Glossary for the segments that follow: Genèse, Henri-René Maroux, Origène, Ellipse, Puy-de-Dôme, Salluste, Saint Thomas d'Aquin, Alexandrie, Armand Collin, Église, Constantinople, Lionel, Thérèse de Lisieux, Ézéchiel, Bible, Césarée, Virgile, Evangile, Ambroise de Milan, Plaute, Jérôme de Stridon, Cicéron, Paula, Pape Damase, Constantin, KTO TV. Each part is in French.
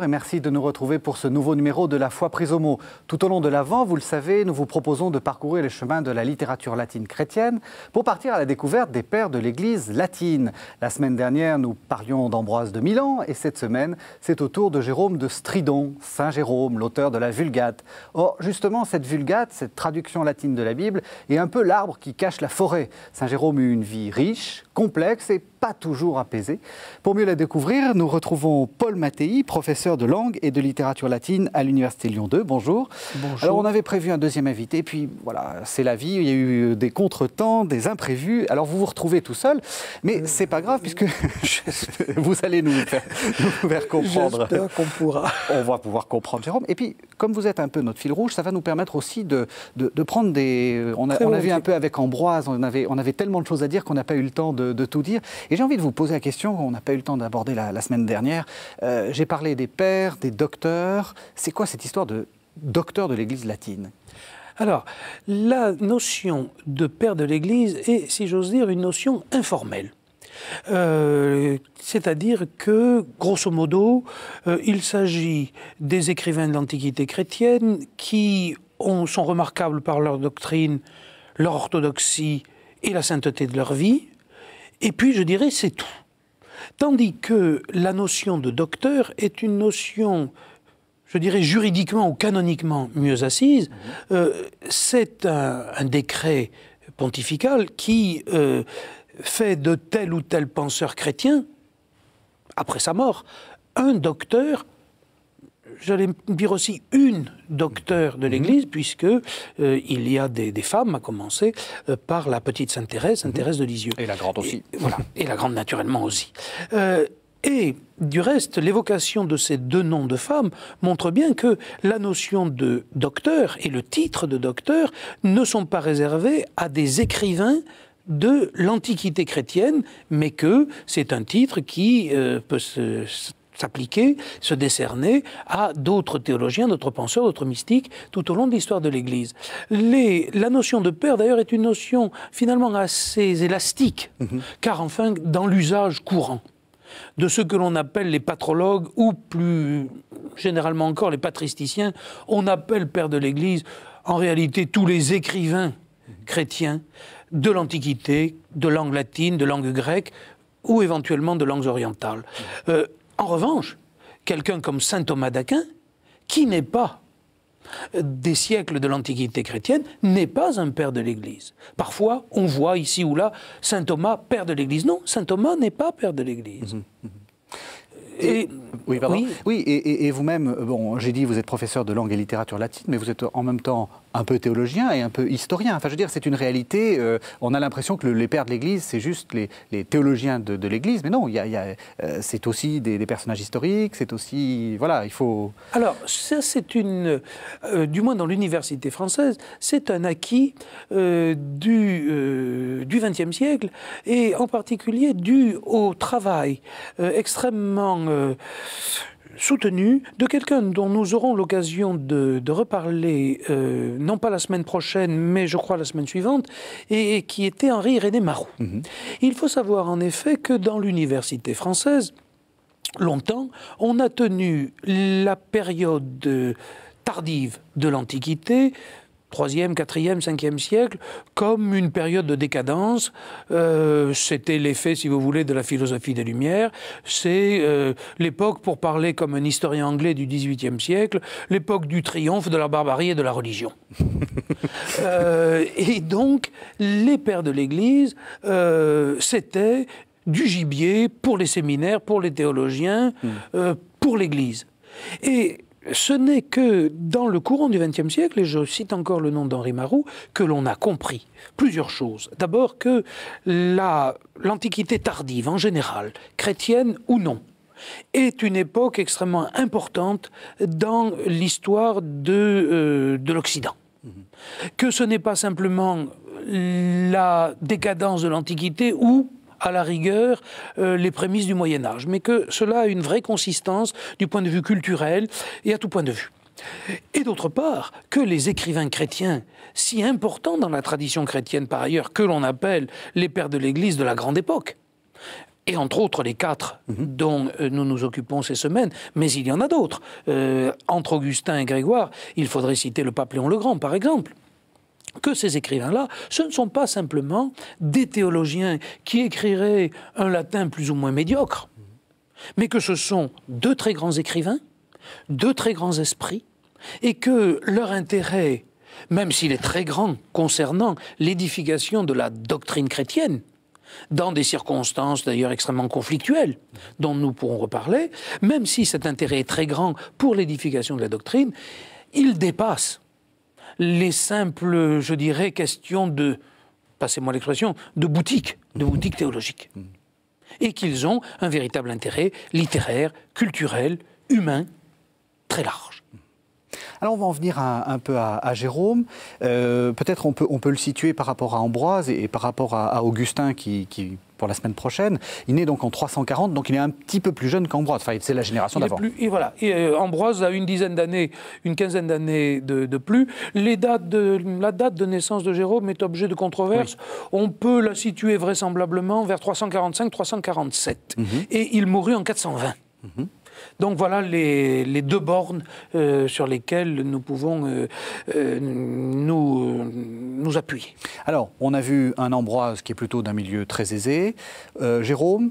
Bonjour et merci de nous retrouver pour ce nouveau numéro de La foi prise au mot. Tout au long de l'Avent, vous le savez, nous vous proposons de parcourir les chemins de la littérature latine chrétienne pour partir à la découverte des pères de l'Église latine. La semaine dernière, nous parlions d'Ambroise de Milan et cette semaine, c'est au tour de Jérôme de Stridon, Saint Jérôme, l'auteur de la Vulgate. Or, justement, cette Vulgate, cette traduction latine de la Bible, est un peu l'arbre qui cache la forêt. Saint Jérôme eut une vie riche, complexe et pas toujours apaisée. Pour mieux la découvrir, nous retrouvons Paul Mattei, professeur de langue et de littérature latine à l'Université Lyon 2. Bonjour. Bonjour. Alors, on avait prévu un deuxième invité, puis voilà, c'est la vie, il y a eu des contretemps, des imprévus. Alors, vous vous retrouvez tout seul, mais c'est pas grave, puisque vous allez nous faire comprendre. J'espère qu'on pourra. On va pouvoir comprendre, Jérôme. Et puis, comme vous êtes un peu notre fil rouge, ça va nous permettre aussi de prendre des... On a vu un peu avec Ambroise, on avait tellement de choses à dire qu'on n'a pas eu le temps de tout dire. Et j'ai envie de vous poser la question, on n'a pas eu le temps d'aborder la semaine dernière. J'ai parlé des pères, des docteurs. C'est quoi cette histoire de docteur de l'Église latine? Alors, la notion de père de l'Église est, si j'ose dire, une notion informelle. C'est-à-dire que, grosso modo, il s'agit des écrivains de l'Antiquité chrétienne qui sont remarquables par leur doctrine, leur orthodoxie et la sainteté de leur vie. Et puis, je dirais, c'est tout. Tandis que la notion de docteur est une notion, je dirais juridiquement ou canoniquement mieux assise. C'est un décret pontifical qui fait de tel ou tel penseur chrétien, après sa mort, un docteur, j'allais dire aussi une docteur de l'Église, puisque il y a des femmes, à commencer par la petite Sainte Thérèse de Lisieux. Et la grande aussi. Et, voilà, et la grande naturellement aussi. Et du reste, l'évocation de ces deux noms de femmes montre bien que la notion de docteur et le titre de docteur ne sont pas réservés à des écrivains de l'Antiquité chrétienne, mais que c'est un titre qui peut s'appliquer, se décerner à d'autres théologiens, d'autres penseurs, d'autres mystiques, tout au long de l'histoire de l'Église. La notion de père, d'ailleurs, est une notion finalement assez élastique, car enfin, dans l'usage courant de ce que l'on appelle les patrologues, ou plus généralement encore les patristiciens, on appelle père de l'Église, en réalité, tous les écrivains chrétiens de l'Antiquité, de langue latine, de langue grecque, ou éventuellement de langues orientales. En revanche, quelqu'un comme saint Thomas d'Aquin, qui n'est pas des siècles de l'Antiquité chrétienne, n'est pas un père de l'Église. Parfois, on voit ici ou là, saint Thomas, père de l'Église. Non, saint Thomas n'est pas père de l'Église. Et vous-même, bon, j'ai dit, vous êtes professeur de langue et littérature latine, mais vous êtes en même temps un peu théologien et un peu historien. Enfin, je veux dire, c'est une réalité. On a l'impression que les pères de l'Église, c'est juste les théologiens de l'Église, mais non, c'est aussi des personnages historiques, c'est aussi... Voilà, il faut... Alors, ça, c'est une... du moins dans l'université française, c'est un acquis du XXe siècle, et en particulier dû au travail extrêmement... soutenu de quelqu'un dont nous aurons l'occasion de reparler, non pas la semaine prochaine, mais je crois la semaine suivante, et qui était Henri-René Maroux. Il faut savoir en effet que dans l'université française, longtemps, on a tenu la période tardive de l'Antiquité, 3e, 4e, 5e siècle, comme une période de décadence. C'était l'effet, si vous voulez, de la philosophie des Lumières. C'est l'époque, pour parler comme un historien anglais du XVIIIe siècle, l'époque du triomphe de la barbarie et de la religion. Et donc, les pères de l'Église, c'était du gibier pour les séminaires, pour les théologiens, pour l'Église. Et... ce n'est que dans le courant du XXe siècle, et je cite encore le nom d'Henri Maroux, que l'on a compris plusieurs choses. D'abord que l'Antiquité tardive, en général, chrétienne ou non, est une époque extrêmement importante dans l'histoire de l'Occident. Que ce n'est pas simplement la décadence de l'Antiquité ou... à la rigueur, les prémices du Moyen-Âge, mais que cela a une vraie consistance du point de vue culturel et à tout point de vue. Et d'autre part, que les écrivains chrétiens, si importants dans la tradition chrétienne par ailleurs, que l'on appelle les pères de l'Église de la Grande Époque, et entre autres les quatre dont nous nous occupons ces semaines, mais il y en a d'autres. Entre Augustin et Grégoire, il faudrait citer le pape Léon le Grand, par exemple. Que ces écrivains-là, ce ne sont pas simplement des théologiens qui écriraient un latin plus ou moins médiocre, mais que ce sont deux très grands écrivains, deux très grands esprits, et que leur intérêt, même s'il est très grand concernant l'édification de la doctrine chrétienne, dans des circonstances d'ailleurs extrêmement conflictuelles, dont nous pourrons reparler, même si cet intérêt est très grand pour l'édification de la doctrine, il dépasse les simples, je dirais, questions de, passez-moi l'expression, de boutique théologique. Et qu'ils ont un véritable intérêt littéraire, culturel, humain, très large. Alors on va en venir un peu à Jérôme. Peut-être on peut le situer par rapport à Ambroise et par rapport à Augustin qui pour la semaine prochaine. Il naît donc en 340, donc il est un petit peu plus jeune qu'Ambroise. Enfin, c'est la génération d'avant. Et voilà. Et Ambroise a une dizaine d'années, une quinzaine d'années de plus. La date de naissance de Jérôme est objet de controverse. Oui. On peut la situer vraisemblablement vers 345-347. Et il mourut en 420. Donc voilà les deux bornes sur lesquelles nous pouvons nous appuyer. Alors, on a vu un Ambroise qui est plutôt d'un milieu très aisé. Jérôme,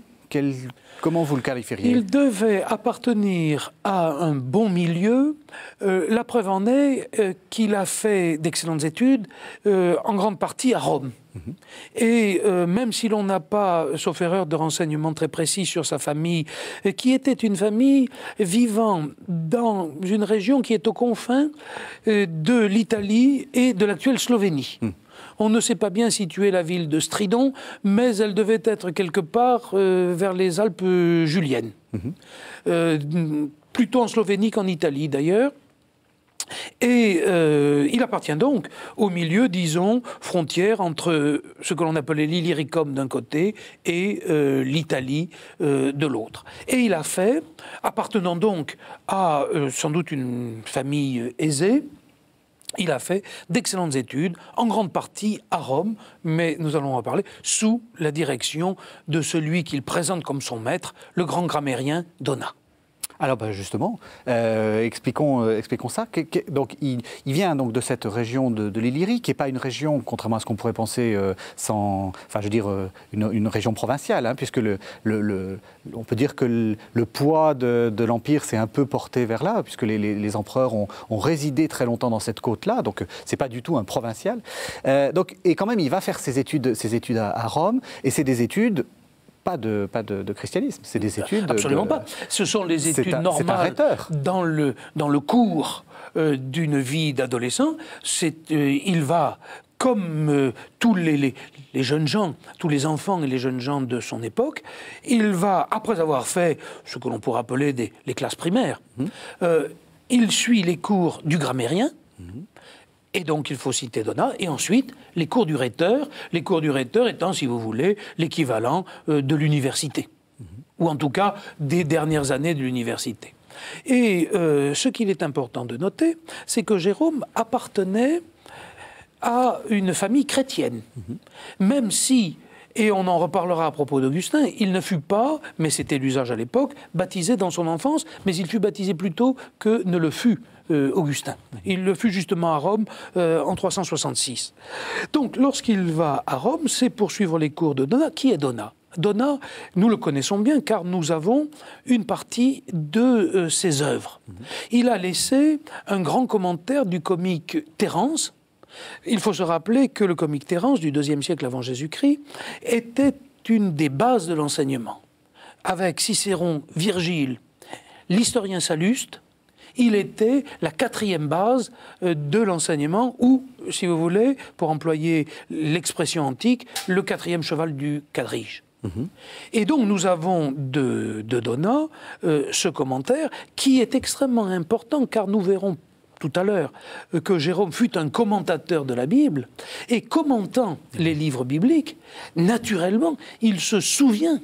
comment vous le qualifieriez? Il devait appartenir à un bon milieu. La preuve en est qu'il a fait d'excellentes études, en grande partie à Rome. Et même si l'on n'a pas, sauf erreur, de renseignements très précis sur sa famille, qui était une famille vivant dans une région qui est aux confins de l'Italie et de l'actuelle Slovénie. On ne sait pas bien situer la ville de Stridon, mais elle devait être quelque part vers les Alpes juliennes. Plutôt en Slovénie qu'en Italie d'ailleurs. Et il appartient donc au milieu, disons, frontière entre ce que l'on appelait l'Illyricum d'un côté et l'Italie de l'autre. Et il a fait, appartenant donc à sans doute une famille aisée, il a fait d'excellentes études, en grande partie à Rome, mais nous allons en parler, sous la direction de celui qu'il présente comme son maître, le grand grammairien Donat. Alors ben justement, expliquons ça. Donc, il vient donc de cette région de l'Illyrie, qui n'est pas une région, contrairement à ce qu'on pourrait penser, une région provinciale, hein, puisque on peut dire que le poids de l'Empire s'est un peu porté vers là, puisque les empereurs ont résidé très longtemps dans cette côte-là, donc ce n'est pas du tout un provincial. Et quand même, il va faire ses études à Rome, et c'est des études... Pas de christianisme, c'est des études... Absolument pas. Ce sont les études normales dans le cours d'une vie d'adolescent. Il va, comme tous les jeunes gens, tous les enfants et les jeunes gens de son époque, il va, après avoir fait ce que l'on pourrait appeler les classes primaires, il suit les cours du grammairien, et donc il faut citer Donat, et ensuite les cours du rhéteur, étant, si vous voulez, l'équivalent de l'université, ou en tout cas des dernières années de l'université. Et ce qu'il est important de noter, c'est que Jérôme appartenait à une famille chrétienne, même si, et on en reparlera à propos d'Augustin, il ne fut pas, mais c'était l'usage à l'époque, baptisé dans son enfance, mais il fut baptisé plus tôt que ne le fut Augustin. Il le fut justement à Rome en 366. Donc lorsqu'il va à Rome, c'est pour suivre les cours de Donat. Qui est Donat? Donat, nous le connaissons bien car nous avons une partie de ses œuvres. Il a laissé un grand commentaire du comique Terence. Il faut se rappeler que le comique Terence du IIe siècle avant Jésus-Christ était une des bases de l'enseignement. Avec Cicéron, Virgile, l'historien Salluste, il était la quatrième base de l'enseignement, ou, si vous voulez, pour employer l'expression antique, le quatrième cheval du quadrige. Et donc nous avons de Donat ce commentaire qui est extrêmement important, car nous verrons tout à l'heure que Jérôme fut un commentateur de la Bible, et commentant les livres bibliques, naturellement, il se souvient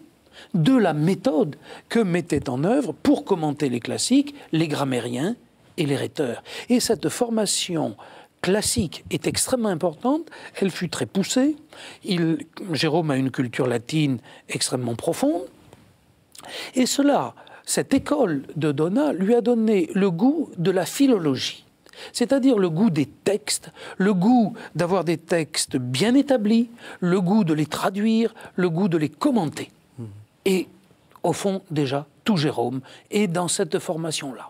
de la méthode que mettaient en œuvre pour commenter les classiques, les grammairiens et les rhéteurs. Et cette formation classique est extrêmement importante, elle fut très poussée. Jérôme a une culture latine extrêmement profonde, Et cela, cette école de Donat lui a donné le goût de la philologie, c'est-à-dire le goût des textes, le goût d'avoir des textes bien établis, le goût de les traduire, le goût de les commenter. Et au fond, déjà, tout Jérôme est dans cette formation-là.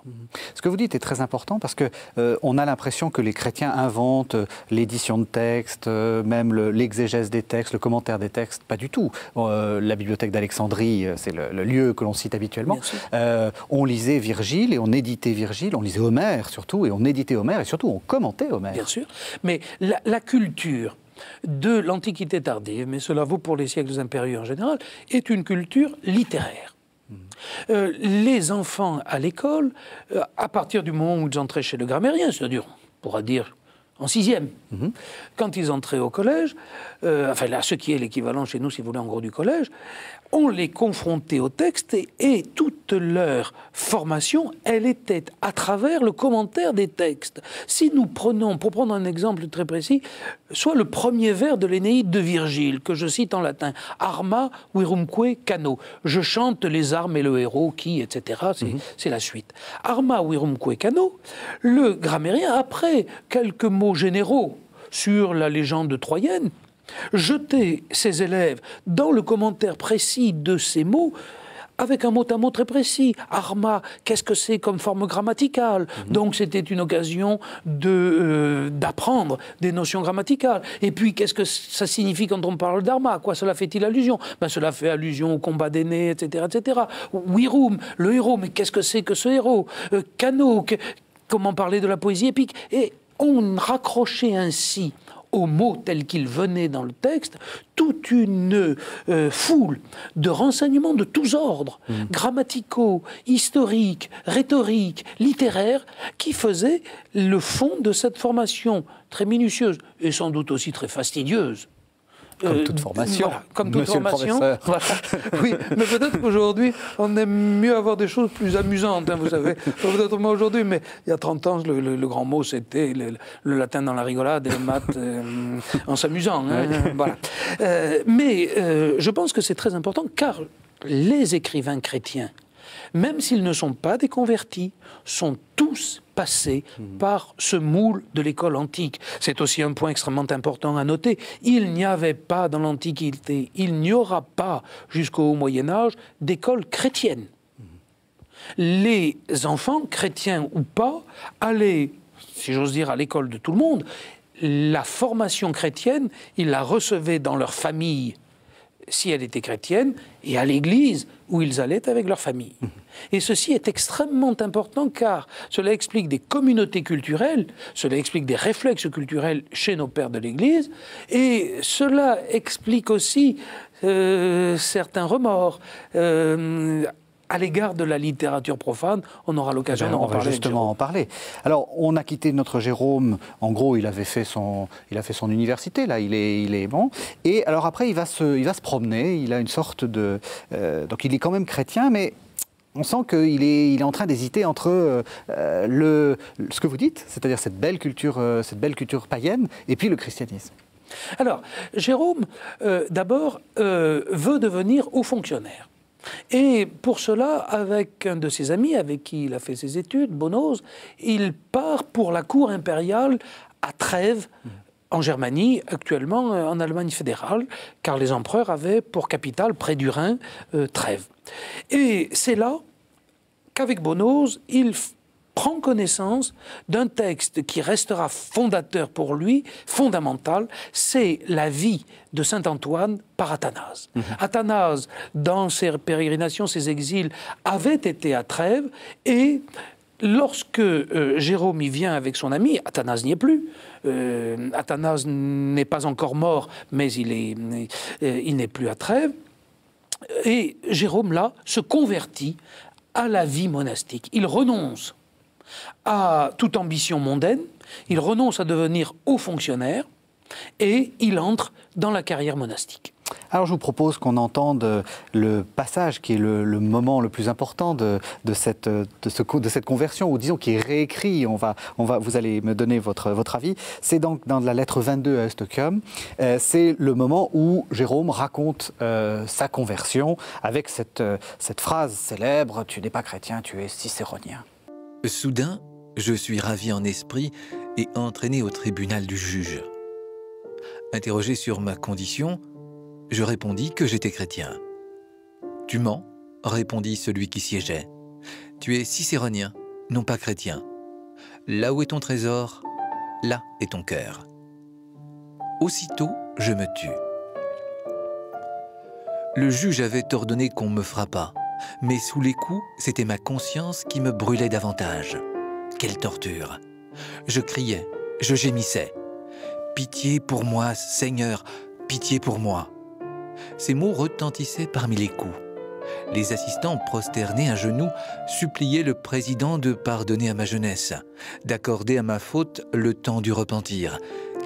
Ce que vous dites est très important parce qu'on a l'impression que les chrétiens inventent l'édition de textes, même l'exégèse des textes, le commentaire des textes, pas du tout. La bibliothèque d'Alexandrie, c'est le lieu que l'on cite habituellement. On lisait Virgile et on éditait Virgile, on lisait Homère surtout, et on éditait Homère et surtout on commentait Homère. Bien sûr, mais la culture de l'Antiquité tardive, mais cela vaut pour les siècles impériaux en général, est une culture littéraire. Les enfants à l'école, à partir du moment où ils entraient chez le grammairien, c'est-à-dire, on pourra dire, en sixième, quand ils entraient au collège, enfin là, ce qui est l'équivalent chez nous, si vous voulez, en gros du collège, on les confrontait au texte et toute leur formation, elle était à travers le commentaire des textes. Si nous prenons, pour prendre un exemple très précis, soit le premier vers de l'Énéide de Virgile, que je cite en latin, « Arma virumque cano », je chante les armes et le héros qui, etc., c'est la suite. « Arma virumque cano », le grammairien, après quelques mots généraux sur la légende troyenne, jeter ses élèves dans le commentaire précis de ces mots avec un mot à mot très précis. Arma, qu'est-ce que c'est comme forme grammaticale? Donc c'était une occasion d'apprendre des notions grammaticales. Et puis qu'est-ce que ça signifie quand on parle d'arma? À quoi cela fait-il allusion? Ben, cela fait allusion au combat d'aînés, etc., etc. Virum, le héros, mais qu'est-ce que c'est que ce héros? Cano, comment parler de la poésie épique? Et on raccrochait ainsi aux mots tels qu'ils venaient dans le texte, toute une foule de renseignements de tous ordres, grammaticaux, historiques, rhétoriques, littéraires, qui faisaient le fond de cette formation très minutieuse et sans doute aussi très fastidieuse. Comme toute formation, voilà, comme toute formation, le professeur. Voilà. Oui, mais peut-être qu'aujourd'hui, on aime mieux avoir des choses plus amusantes, hein, vous savez. Peut-être moi aujourd'hui, mais il y a 30 ans, le grand mot, c'était le latin dans la rigolade et le maths en s'amusant. Hein, voilà. Je pense que c'est très important, car les écrivains chrétiens, même s'ils ne sont pas des convertis, sont tous passés par ce moule de l'école antique. C'est aussi un point extrêmement important à noter. Il n'y avait pas dans l'Antiquité, il n'y aura pas jusqu'au Moyen-Âge d'école chrétienne. Les enfants, chrétiens ou pas, allaient, si j'ose dire, à l'école de tout le monde. La formation chrétienne, ils la recevaient dans leur famille, si elle était chrétienne, et à l'église où ils allaient avec leur famille. Et ceci est extrêmement important car cela explique des communautés culturelles, cela explique des réflexes culturels chez nos pères de l'église, et cela explique aussi certains remords. À l'égard de la littérature profane, on aura l'occasion d'en parler. On va justement en parler. Alors, on a quitté notre Jérôme. En gros, il a fait son université. Là, il est bon. Et alors après, il va se promener. Il a une sorte de donc, il est quand même chrétien, mais on sent qu'il est en train d'hésiter entre ce que vous dites, c'est-à-dire cette belle culture païenne, et puis le christianisme. Alors, Jérôme, d'abord, veut devenir haut fonctionnaire. Et pour cela, avec un de ses amis, avec qui il a fait ses études, Bonoz, il part pour la cour impériale à Trèves, en Germanie, actuellement en Allemagne fédérale, car les empereurs avaient pour capitale, près du Rhin, Trèves. Et c'est là qu'avec Bonoz, il prend connaissance d'un texte qui restera fondateur pour lui, fondamental, c'est la vie de saint Antoine par Athanase. Athanase, dans ses pérégrinations, ses exils, avait été à Trèves, et lorsque Jérôme y vient avec son ami, Athanase n'y est plus, Athanase n'est pas encore mort, mais il n'est plus à Trèves, et Jérôme, là, se convertit à la vie monastique. Il renonce à toute ambition mondaine, il renonce à devenir haut fonctionnaire et il entre dans la carrière monastique. Alors je vous propose qu'on entende le passage qui est le moment le plus important de cette conversion, ou disons qui est réécrit. Vous allez me donner votre avis. C'est donc dans la lettre 22 à Eustochium. C'est le moment où Jérôme raconte sa conversion avec cette phrase célèbre « Tu n'es pas chrétien, tu es cicéronien ». Soudain, je suis ravi en esprit et entraîné au tribunal du juge. Interrogé sur ma condition, je répondis que j'étais chrétien. « Tu mens ?» répondit celui qui siégeait. « Tu es cicéronien, non pas chrétien. Là où est ton trésor, là est ton cœur. » Aussitôt, je me tus. Le juge avait ordonné qu'on me frappât, mais sous les coups, c'était ma conscience qui me brûlait davantage. Quelle torture! Je criais, je gémissais. « Pitié pour moi, Seigneur, pitié pour moi !» Ces mots retentissaient parmi les coups. Les assistants, prosternés à genoux, suppliaient le président de pardonner à ma jeunesse, d'accorder à ma faute le temps du repentir,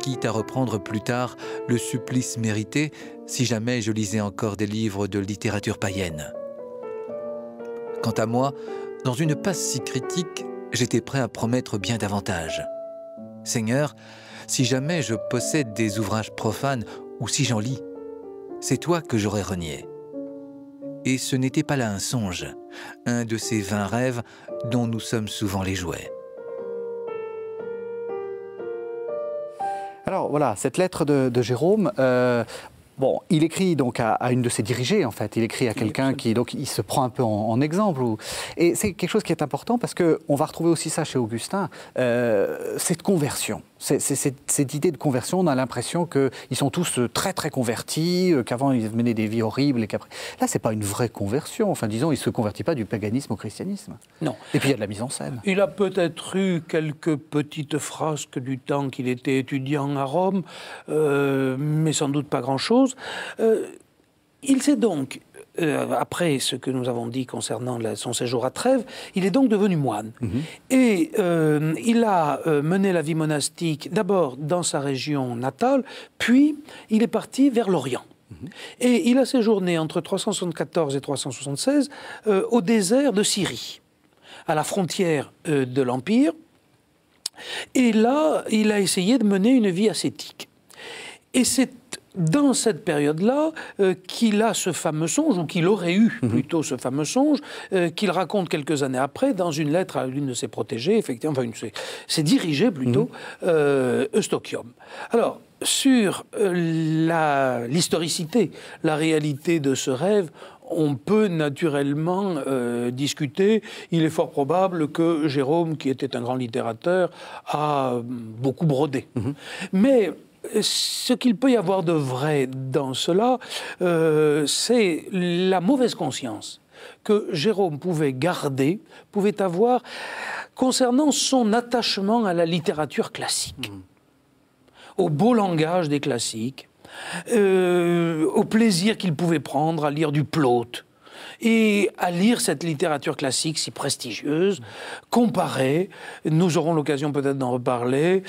quitte à reprendre plus tard le supplice mérité si jamais je lisais encore des livres de littérature païenne. Quant à moi, dans une passe si critique, j'étais prêt à promettre bien davantage. « Seigneur, si jamais je possède des ouvrages profanes ou si j'en lis, c'est toi que j'aurais renié. » Et ce n'était pas là un songe, un de ces vains rêves dont nous sommes souvent les jouets. Alors voilà, cette lettre de Jérôme... Bon, il écrit donc à une de ses dirigées, en fait. Il écrit à quelqu'un qui, donc, il se prend un peu en exemple. Et c'est quelque chose qui est important parce qu'on va retrouver aussi ça chez Augustin, cette conversion. Cette idée de conversion, on a l'impression qu'ils sont tous très très convertis, qu'avant ils menaient des vies horribles et qu'après... Là, c'est pas une vraie conversion, enfin disons, il se convertit pas du paganisme au christianisme. Non. Et puis il y a de la mise en scène. Il a peut-être eu quelques petites frasques du temps qu'il était étudiant à Rome, mais sans doute pas grand-chose. Il s'est donc... après ce que nous avons dit concernant son séjour à Trèves, il est donc devenu moine. Et il a mené la vie monastique d'abord dans sa région natale, puis il est parti vers l'Orient. Et il a séjourné entre 374 et 376 au désert de Syrie, à la frontière de l'Empire. Et là, il a essayé de mener une vie ascétique. Et c'est dans cette période-là qu'il a ce fameux songe, ou qu'il aurait eu plutôt ce fameux songe, qu'il raconte quelques années après dans une lettre à l'une de ses protégées, effectivement, enfin, ses dirigées plutôt, Eustochium. Alors, sur l'historicité, la réalité de ce rêve, on peut naturellement discuter. Il est fort probable que Jérôme, qui était un grand littérateur, a beaucoup brodé. Mais... ce qu'il peut y avoir de vrai dans cela, c'est la mauvaise conscience que Jérôme pouvait garder, pouvait avoir, concernant son attachement à la littérature classique, au beau langage des classiques, au plaisir qu'il pouvait prendre à lire du Plaute, et à lire cette littérature classique si prestigieuse, comparée, nous aurons l'occasion peut-être d'en reparler,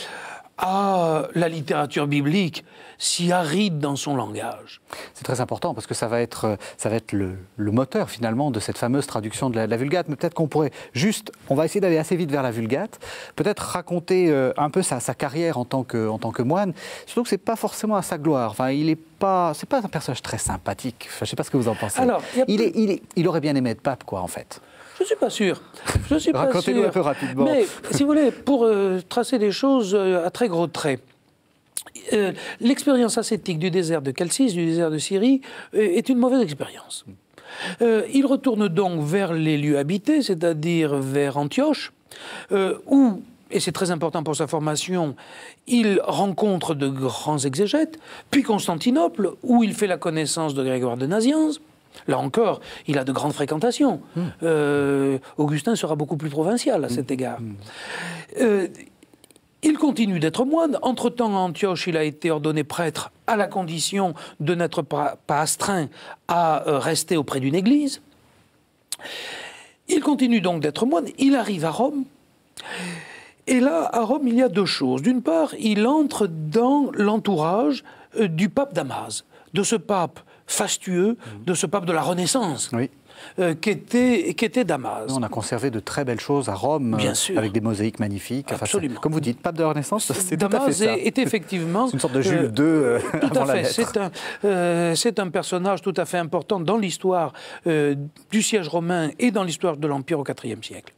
à la littérature biblique, si aride dans son langage. C'est très important parce que ça va être le moteur finalement de cette fameuse traduction de la Vulgate. Mais peut-être qu'on pourrait juste, on va essayer d'aller assez vite vers la Vulgate, peut-être raconter un peu sa carrière en tant que moine, surtout que c'est pas forcément à sa gloire. Enfin, c'est pas un personnage très sympathique. Enfin, je sais pas ce que vous en pensez. Alors, il aurait bien aimé être pape, quoi, en fait. Je ne suis pas sûr. Racontez-nous un peu rapidement. Mais, si vous voulez, pour tracer des choses à très gros traits, l'expérience ascétique du désert de Calcis, du désert de Syrie, est une mauvaise expérience. Il retourne donc vers les lieux habités, c'est-à-dire vers Antioche, où, et c'est très important pour sa formation, il rencontre de grands exégètes, puis Constantinople, où il fait la connaissance de Grégoire de Nazianze. Là encore, il a de grandes fréquentations. Augustin sera beaucoup plus provincial à cet égard. Il continue d'être moine. Entre-temps, à Antioche, il a été ordonné prêtre à la condition de n'être pas astreint à rester auprès d'une église. Il continue donc d'être moine. Il arrive à Rome. Et là, à Rome, il y a deux choses. D'une part, il entre dans l'entourage du pape Damase, de ce pape fastueux, de ce pape de la Renaissance. Oui. Qui était Damase. On a conservé de très belles choses à Rome, bien sûr, avec des mosaïques magnifiques. Absolument. Enfin, comme vous dites, pape de la Renaissance, c'est tout à fait ça. Damase est effectivement... C'est une sorte de Jules II avant la lettre. C'est un personnage tout à fait important dans l'histoire du siège romain et dans l'histoire de l'Empire au IVe siècle.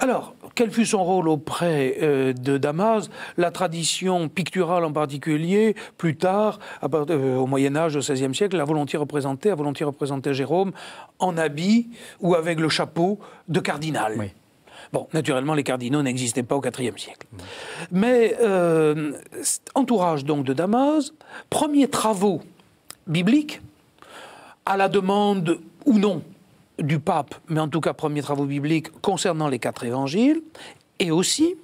Alors, quel fut son rôle auprès de Damase? La tradition picturale en particulier, plus tard, au Moyen-Âge, au XVIe siècle, a volontiers représenté Jérôme en habit ou avec le chapeau de cardinal. Oui. Bon, naturellement, les cardinaux n'existaient pas au IVe siècle. Mmh. Mais entourage donc de Damase, premiers travaux bibliques, à la demande ou non du pape, mais en tout cas premiers travaux bibliques concernant les 4 évangiles, et aussi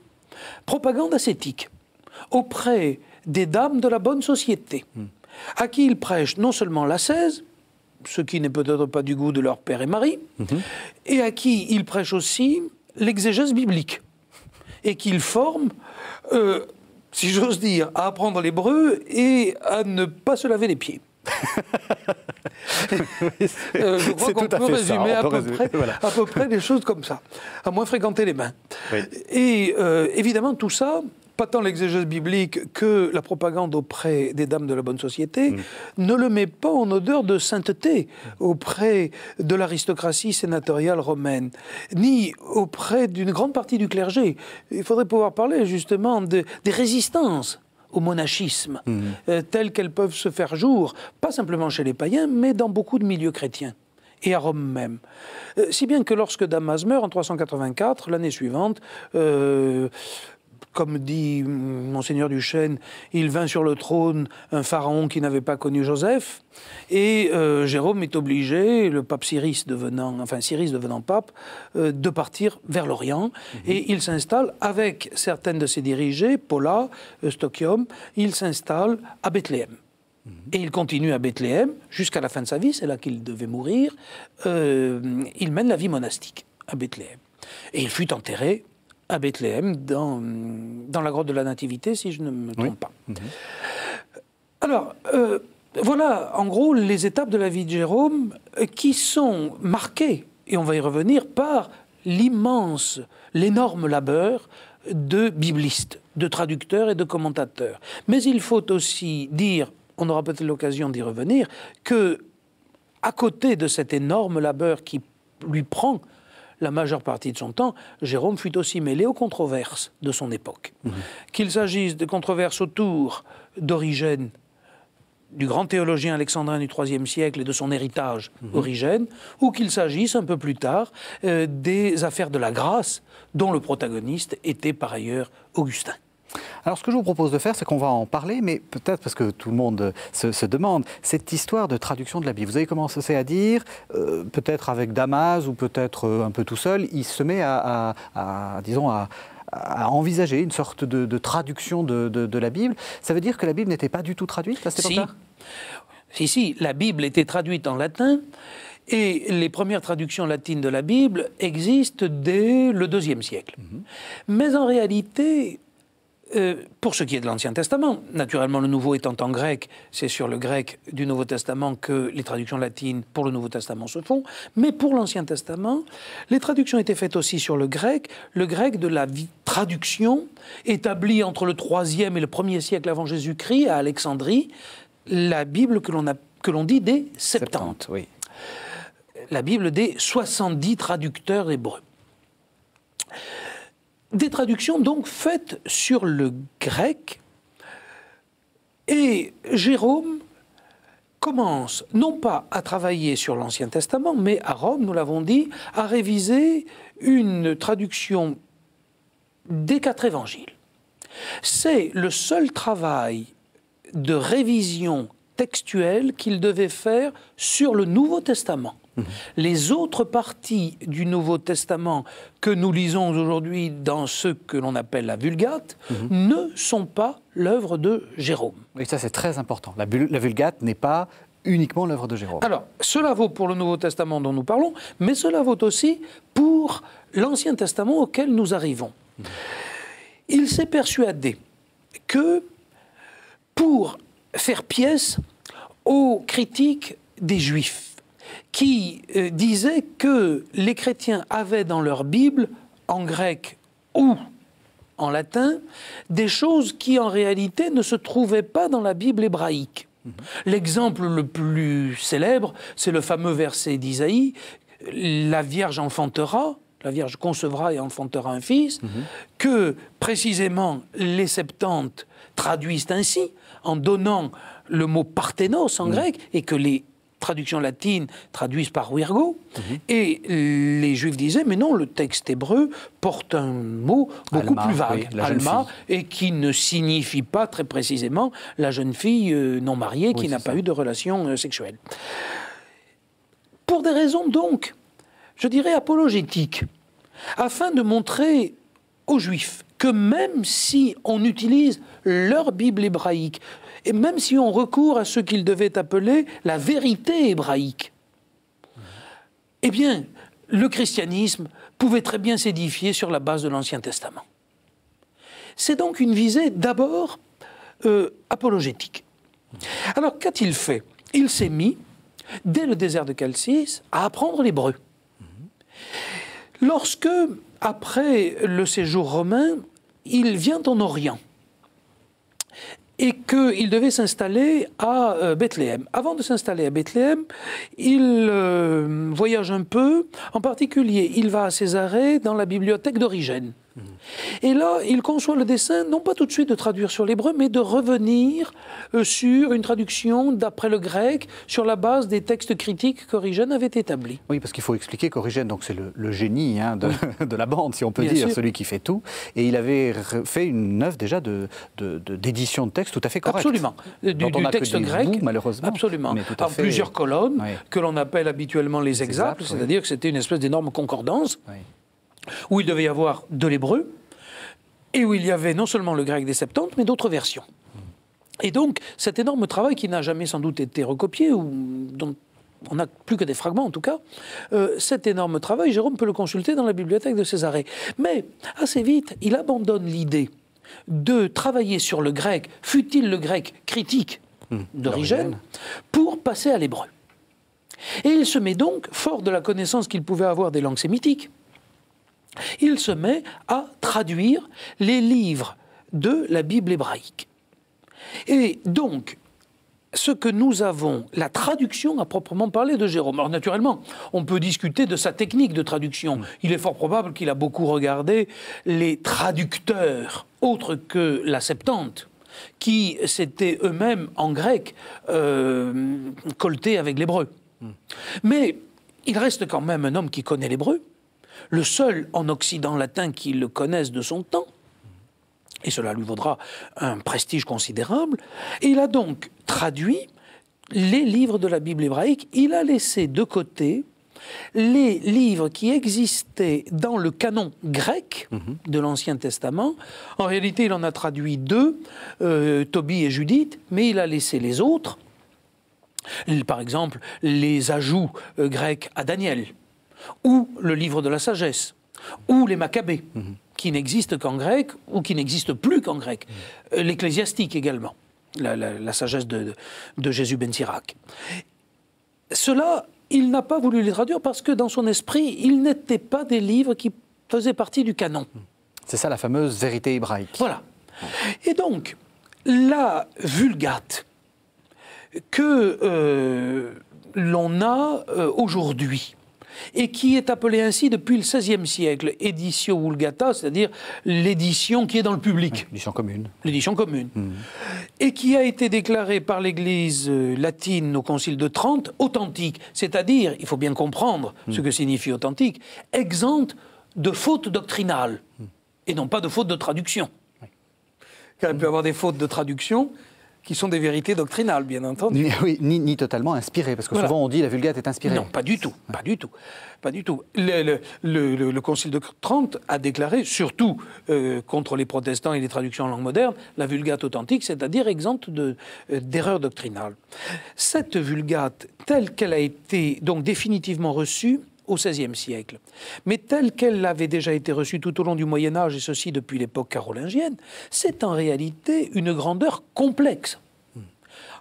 propagande ascétique auprès des dames de la bonne société, à qui il prêche non seulement l'ascèse, ce qui n'est peut-être pas du goût de leur père et mari, et à qui il prêche aussi l'exégèse biblique, et qu'il forme, si j'ose dire, à apprendre l'hébreu et à ne pas se laver les pieds. Je crois qu'on peut résumer à peu près des choses comme ça, à moins fréquenter les mains. Oui. Et évidemment tout ça, pas tant l'exégèse biblique que la propagande auprès des dames de la bonne société, ne le met pas en odeur de sainteté auprès de l'aristocratie sénatoriale romaine, ni auprès d'une grande partie du clergé. Il faudrait pouvoir parler justement des résistances au monachisme, telles qu'elles peuvent se faire jour, pas simplement chez les païens, mais dans beaucoup de milieux chrétiens, et à Rome même. Si bien que lorsque Damase meurt en 384, l'année suivante, comme dit Monseigneur Duchesne, il vint sur le trône un pharaon qui n'avait pas connu Joseph, et Jérôme est obligé, le pape Cyrus devenant pape, de partir vers l'Orient, et il s'installe avec certaines de ses dirigées, Paula, Eustochium, il s'installe à Bethléem. Et il continue à Bethléem jusqu'à la fin de sa vie, c'est là qu'il devait mourir, il mène la vie monastique à Bethléem. Et il fut enterré à Bethléem, dans la grotte de la Nativité, si je ne me trompe pas. Alors, voilà, en gros, les étapes de la vie de Jérôme qui sont marquées, et on va y revenir, par l'énorme labeur de biblistes, de traducteurs et de commentateurs. Mais il faut aussi dire, on aura peut-être l'occasion d'y revenir, que, à côté de cet énorme labeur qui lui prend la majeure partie de son temps, Jérôme fut aussi mêlé aux controverses de son époque. Qu'il s'agisse de controverses autour d'Origène, du grand théologien alexandrin du IIIe siècle et de son héritage Origène, ou qu'il s'agisse un peu plus tard des affaires de la grâce, dont le protagoniste était par ailleurs Augustin. Alors, ce que je vous propose de faire, c'est qu'on va en parler, mais peut-être parce que tout le monde se demande, cette histoire de traduction de la Bible. Vous avez commencé à dire, peut-être avec Damase ou peut-être un peu tout seul, il se met à envisager une sorte de traduction de la Bible. Ça veut dire que la Bible n'était pas du tout traduite à cette époque-là ? Si, la Bible était traduite en latin, et les premières traductions latines de la Bible existent dès le IIe siècle. Mais en réalité... pour ce qui est de l'Ancien Testament, naturellement le Nouveau étant en grec, c'est sur le grec du Nouveau Testament que les traductions latines pour le Nouveau Testament se font, mais pour l'Ancien Testament, les traductions étaient faites aussi sur le grec de la traduction établie entre le 3e et le 1er siècle avant Jésus-Christ à Alexandrie, la Bible que l'on dit des 70, oui. La Bible des 70 traducteurs hébreux. Des traductions donc faites sur le grec, et Jérôme commence non pas à travailler sur l'Ancien Testament, mais à Rome, nous l'avons dit, à réviser une traduction des 4 évangiles. C'est le seul travail de révision textuelle qu'il devait faire sur le Nouveau Testament. Les autres parties du Nouveau Testament que nous lisons aujourd'hui dans ce que l'on appelle la Vulgate ne sont pas l'œuvre de Jérôme. Et ça, c'est très important. La Vulgate n'est pas uniquement l'œuvre de Jérôme. Alors, cela vaut pour le Nouveau Testament dont nous parlons, mais cela vaut aussi pour l'Ancien Testament auquel nous arrivons. Il s'est persuadé que pour faire pièce aux critiques des Juifs qui disaient que les chrétiens avaient dans leur Bible, en grec ou en latin, des choses qui en réalité ne se trouvaient pas dans la Bible hébraïque. L'exemple le plus célèbre, c'est le fameux verset d'Isaïe, « La Vierge enfantera », la Vierge concevra et enfantera un fils, que précisément les Septante traduisent ainsi, en donnant le mot parthénos en grec, et que les traductions latines traduisent par virgo, et les Juifs disaient, mais non, le texte hébreu porte un mot beaucoup plus vague, oui, alma, et qui ne signifie pas très précisément la jeune fille non mariée qui n'a pas eu de relation sexuelle. Pour des raisons donc, je dirais apologétiques, afin de montrer aux Juifs que même si on utilise leur Bible hébraïque, et même si on recourt à ce qu'ils devaient appeler la vérité hébraïque, eh bien, le christianisme pouvait très bien s'édifier sur la base de l'Ancien Testament. C'est donc une visée d'abord apologétique. Alors, qu'a-t-il fait? Il s'est mis, dès le désert de Chalcis, à apprendre l'hébreu. Lorsque, après le séjour romain, il vient en Orient, et qu'il devait s'installer à Bethléem. Avant de s'installer à Bethléem, il voyage un peu, en particulier il va à Césarée dans la bibliothèque d'Origène. Et là, il conçoit le dessein, non pas tout de suite de traduire sur l'hébreu, mais de revenir sur une traduction d'après le grec, sur la base des textes critiques qu'Origène avait établis. Oui, parce qu'il faut expliquer qu'Origène, donc c'est le génie de la bande, si on peut dire, celui qui fait tout, et il avait fait une œuvre déjà d'édition de texte tout à fait correcte. Absolument, du texte grec, bouts, malheureusement. Absolument, en plusieurs colonnes, que l'on appelle habituellement les exaples, c'est-à-dire que c'était une espèce d'énorme concordance, où il devait y avoir de l'hébreu, et où il y avait non seulement le grec des Septante, mais d'autres versions. Et donc, cet énorme travail qui n'a jamais sans doute été recopié, ou dont on n'a plus que des fragments en tout cas, cet énorme travail, Jérôme peut le consulter dans la bibliothèque de Césarée. Mais, assez vite, il abandonne l'idée de travailler sur le grec, fût-il le grec critique d'Origène, pour passer à l'hébreu. Et il se met donc, fort de la connaissance qu'il pouvait avoir des langues sémitiques, il se met à traduire les livres de la Bible hébraïque. Et donc, ce que nous avons, la traduction à proprement parler de Jérôme. Alors naturellement, on peut discuter de sa technique de traduction. Il est fort probable qu'il a beaucoup regardé les traducteurs autres que la Septante, qui s'étaient eux-mêmes, en grec, colletés avec l'hébreu. Mais il reste quand même un homme qui connaît l'hébreu, le seul en Occident latin qui le connaisse de son temps, et cela lui vaudra un prestige considérable, et il a donc traduit les livres de la Bible hébraïque, il a laissé de côté les livres qui existaient dans le canon grec de l'Ancien Testament. En réalité, il en a traduit deux, Tobie et Judith, mais il a laissé les autres, par exemple les ajouts grecs à Daniel, ou le Livre de la Sagesse, ou les Maccabées, qui n'existent qu'en grec, ou qui n'existent plus qu'en grec. L'Ecclésiastique également, la sagesse de Jésus ben Sirac. Cela, il n'a pas voulu les traduire parce que dans son esprit, ils n'étaient pas des livres qui faisaient partie du canon. C'est ça la fameuse vérité hébraïque. Voilà. Et donc, la Vulgate que l'on a aujourd'hui, et qui est appelée ainsi depuis le XVIe siècle, éditio vulgata, c'est-à-dire l'édition qui est dans le public. L'édition commune. L'édition commune. Et qui a été déclarée par l'Église latine au Concile de Trente authentique, c'est-à-dire, il faut bien comprendre ce que signifie authentique, exempte de fautes doctrinales, et non pas de fautes de traduction. Car il peut y avoir des fautes de traduction qui sont des vérités doctrinales, bien entendu. Oui, ni totalement inspirées, parce que souvent on dit la Vulgate est inspirée. Non, pas du tout, pas du tout, pas du tout. Le Concile de Trente a déclaré, surtout contre les protestants et les traductions en langue moderne, la Vulgate authentique, c'est-à-dire exempte d'erreurs doctrinales. Cette Vulgate, telle qu'elle a été donc définitivement reçue au XVIe siècle, mais telle qu'elle avait déjà été reçue tout au long du Moyen-Âge, et ceci depuis l'époque carolingienne, c'est en réalité une grandeur complexe.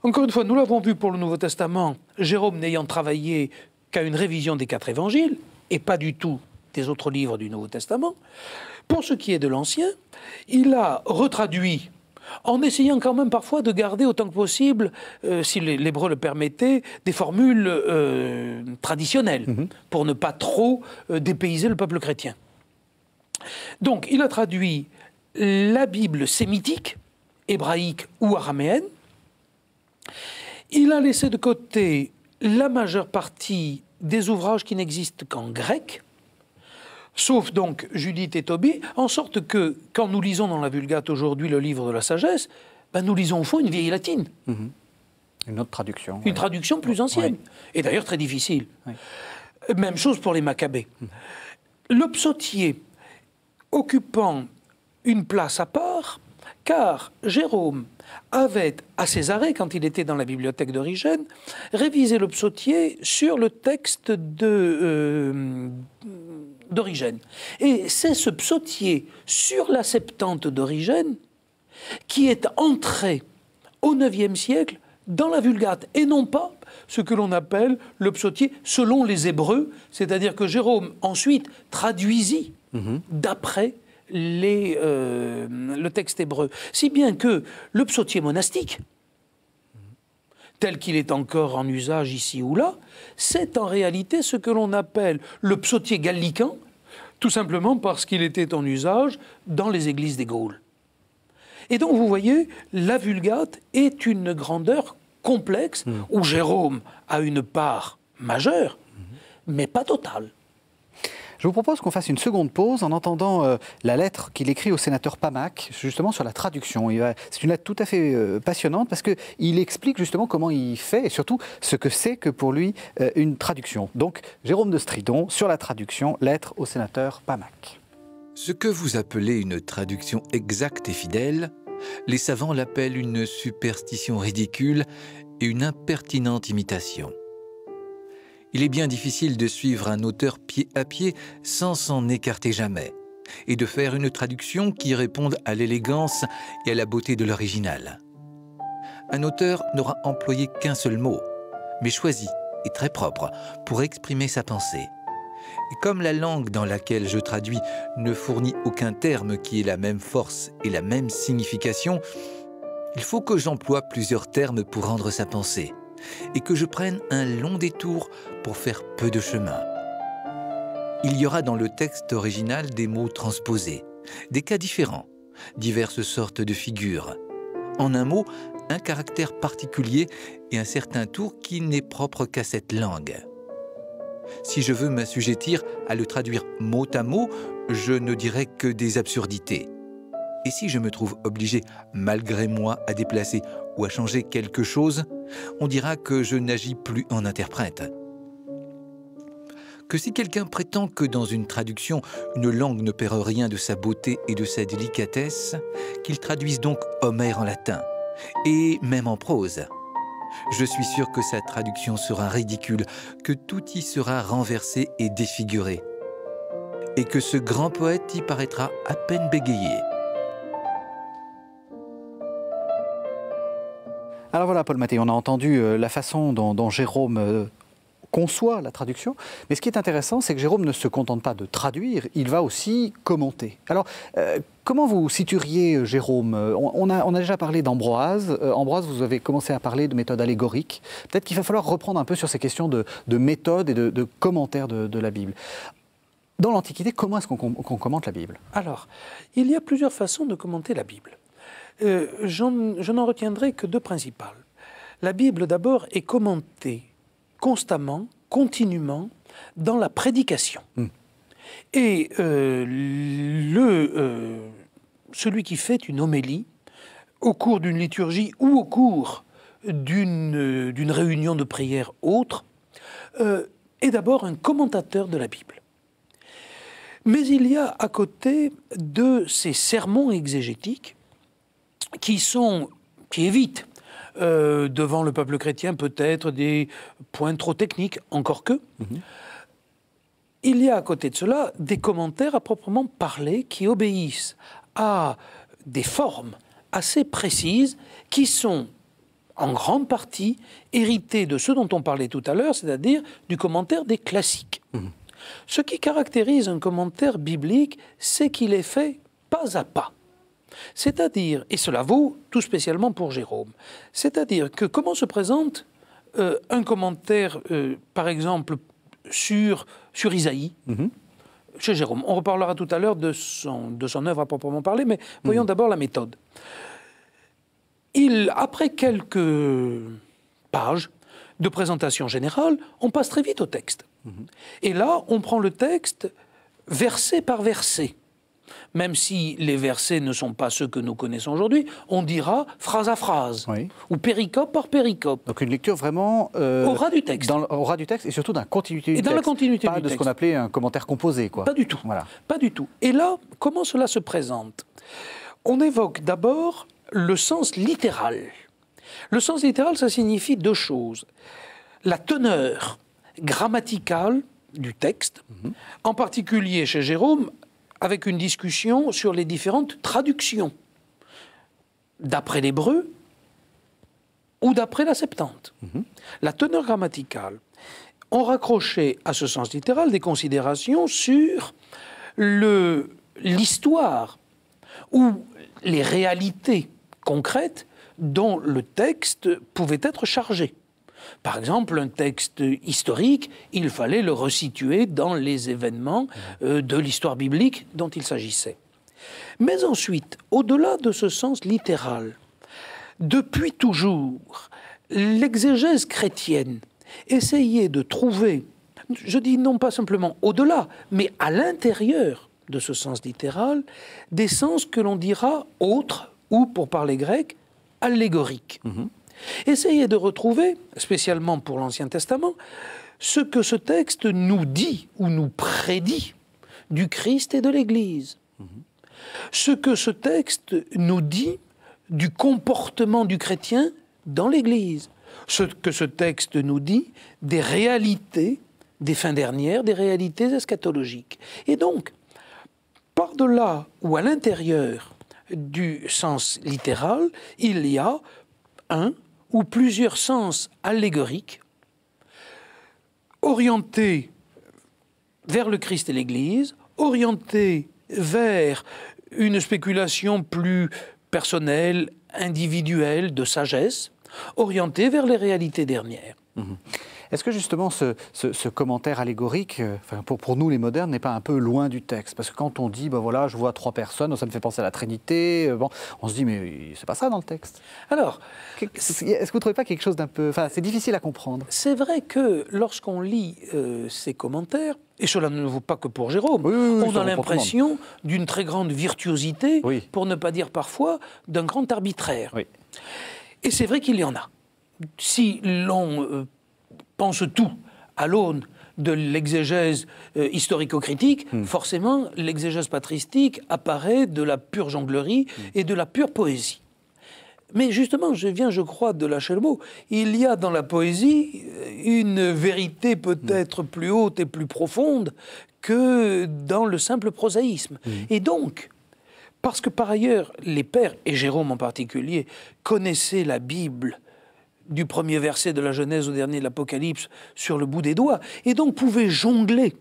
Encore une fois, nous l'avons vu pour le Nouveau Testament, Jérôme n'ayant travaillé qu'à une révision des 4 évangiles, et pas du tout des autres livres du Nouveau Testament, pour ce qui est de l'Ancien, il a retraduit, en essayant quand même parfois de garder autant que possible, si l'hébreu le permettait, des formules traditionnelles, pour ne pas trop dépayser le peuple chrétien. Donc il a traduit la Bible sémitique, hébraïque ou araméenne. Il a laissé de côté la majeure partie des ouvrages qui n'existent qu'en grec, sauf donc Judith et Tobie, en sorte que, quand nous lisons dans la Vulgate aujourd'hui le livre de la Sagesse, ben nous lisons au fond une vieille latine. Une autre traduction. Une traduction plus ancienne, et d'ailleurs très difficile. Même chose pour les Maccabées. Le psautier occupant une place à part, car Jérôme avait, à Césarée, quand il était dans la bibliothèque d'Origène, révisé le psautier sur le texte d'Origène. Et c'est ce psautier sur la Septante d'Origène qui est entré au IXe siècle dans la Vulgate, et non pas ce que l'on appelle le psautier selon les Hébreux, c'est-à-dire que Jérôme ensuite traduisit d'après le texte hébreu. Si bien que le psautier monastique, tel qu'il est encore en usage ici ou là, c'est en réalité ce que l'on appelle le psautier gallican, tout simplement parce qu'il était en usage dans les églises des Gaules. Et donc vous voyez, la Vulgate est une grandeur complexe où Jérôme a une part majeure, mais pas totale. Je vous propose qu'on fasse une seconde pause en entendant la lettre qu'il écrit au sénateur Pamac, justement sur la traduction. C'est une lettre tout à fait passionnante parce qu'il explique justement comment il fait et surtout ce que c'est que pour lui une traduction. Donc Jérôme de Stridon sur la traduction, lettre au sénateur Pamac. Ce que vous appelez une traduction exacte et fidèle, les savants l'appellent une superstition ridicule et une impertinente imitation. Il est bien difficile de suivre un auteur pied à pied sans s'en écarter jamais, et de faire une traduction qui réponde à l'élégance et à la beauté de l'original. Un auteur n'aura employé qu'un seul mot, mais choisi et très propre pour exprimer sa pensée. Et comme la langue dans laquelle je traduis ne fournit aucun terme qui ait la même force et la même signification, il faut que j'emploie plusieurs termes pour rendre sa pensée, et que je prenne un long détour pour faire peu de chemin. Il y aura dans le texte original des mots transposés, des cas différents, diverses sortes de figures. En un mot, un caractère particulier et un certain tour qui n'est propre qu'à cette langue. Si je veux m'assujettir à le traduire mot à mot, je ne dirai que des absurdités. Et si je me trouve obligé, malgré moi, à déplacer ou à changer quelque chose, on dira que je n'agis plus en interprète. Que si quelqu'un prétend que dans une traduction, une langue ne perd rien de sa beauté et de sa délicatesse, qu'il traduise donc Homère en latin, et même en prose. Je suis sûr que sa traduction sera ridicule, que tout y sera renversé et défiguré, et que ce grand poète y paraîtra à peine bégayé. Alors voilà, Paul Mattei, on a entendu la façon dont Jérôme conçoit la traduction. Mais ce qui est intéressant, c'est que Jérôme ne se contente pas de traduire, il va aussi commenter. Alors, comment vous situeriez Jérôme? On a déjà parlé d'Ambroise. Ambroise, vous avez commencé à parler de méthode allégorique. Peut-être qu'il va falloir reprendre un peu sur ces questions de méthode et de commentaire de la Bible. Dans l'Antiquité, comment est-ce qu'on commente la Bible? Alors, il y a plusieurs façons de commenter la Bible. Je n'en retiendrai que deux principales. La Bible, d'abord, est commentée constamment, continuellement, dans la prédication. Et celui qui fait une homélie, au cours d'une liturgie ou au cours d'une réunion de prière autre, est d'abord un commentateur de la Bible. Mais il y a à côté de ces sermons exégétiques, qui évitent devant le peuple chrétien peut-être des points trop techniques, encore que. Il y a à côté de cela des commentaires à proprement parler qui obéissent à des formes assez précises qui sont en grande partie hérité de ce dont on parlait tout à l'heure, c'est-à-dire du commentaire des classiques. Mmh. Ce qui caractérise un commentaire biblique, c'est qu'il est fait pas à pas. C'est-à-dire, et cela vaut tout spécialement pour Jérôme, c'est-à-dire que comment se présente un commentaire, par exemple, sur Isaïe, mmh. chez Jérôme. On reparlera tout à l'heure de son œuvre à proprement parler, mais voyons mmh. d'abord la méthode. Après quelques pages de présentation générale, on passe très vite au texte. Mmh. Et là, on prend le texte verset par verset. Même si les versets ne sont pas ceux que nous connaissons aujourd'hui, on dira phrase à phrase, oui. ou péricope par péricope. Donc une lecture vraiment... au ras du texte. Au ras du texte et surtout d'un continuité et du dans texte. La continuité pas du de texte. Ce qu'on appelait un commentaire composé, quoi. Pas du tout. Voilà. Pas du tout. Et là, comment cela se présente? On évoque d'abord le sens littéral. Le sens littéral, ça signifie deux choses. La teneur grammaticale du texte, mmh. en particulier chez Jérôme, avec une discussion sur les différentes traductions, d'après l'hébreu ou d'après la Septante. Mmh. La teneur grammaticale. On raccrochait à ce sens littéral des considérations sur l'histoire ou les réalités concrètes dont le texte pouvait être chargé. Par exemple, un texte historique, il fallait le resituer dans les événements de l'histoire biblique dont il s'agissait. Mais ensuite, au-delà de ce sens littéral, depuis toujours, l'exégèse chrétienne essayait de trouver, je dis non pas simplement au-delà, mais à l'intérieur de ce sens littéral, des sens que l'on dira autres ou, pour parler grec, allégoriques. Mmh. Essayez de retrouver, spécialement pour l'Ancien Testament, ce que ce texte nous dit ou nous prédit du Christ et de l'Église. Mmh. Ce que ce texte nous dit du comportement du chrétien dans l'Église. Ce que ce texte nous dit des réalités des fins dernières, des réalités eschatologiques. Et donc, par-delà ou à l'intérieur du sens littéral, il y a un ou plusieurs sens allégoriques orientés vers le Christ et l'Église, orientés vers une spéculation plus personnelle, individuelle, de sagesse, orientés vers les réalités dernières. Mmh. Est-ce que justement ce commentaire allégorique, pour nous les modernes, n'est pas un peu loin du texte? Parce que quand on dit, ben voilà, je vois trois personnes, ça me fait penser à la Trinité, bon, on se dit, mais c'est pas ça dans le texte. Alors, est-ce que vous ne trouvez pas quelque chose d'un peu... Enfin, c'est difficile à comprendre. C'est vrai que lorsqu'on lit ces commentaires, et cela ne vaut pas que pour Jérôme, on a l'impression d'une très grande virtuosité, oui. pour ne pas dire parfois d'un grand arbitraire. Oui. Et c'est vrai qu'il y en a. Si l'on... pense tout à l'aune de l'exégèse historico-critique, mmh. forcément l'exégèse patristique apparaît de la pure jonglerie mmh. et de la pure poésie. Mais justement, je viens, je crois, de lâcher le mot, il y a dans la poésie une vérité peut-être mmh. plus haute et plus profonde que dans le simple prosaïsme. Mmh. Et donc, parce que par ailleurs, les pères, et Jérôme en particulier, connaissaient la Bible du premier verset de la Genèse au dernier de l'Apocalypse, sur le bout des doigts, et donc pouvait jongler.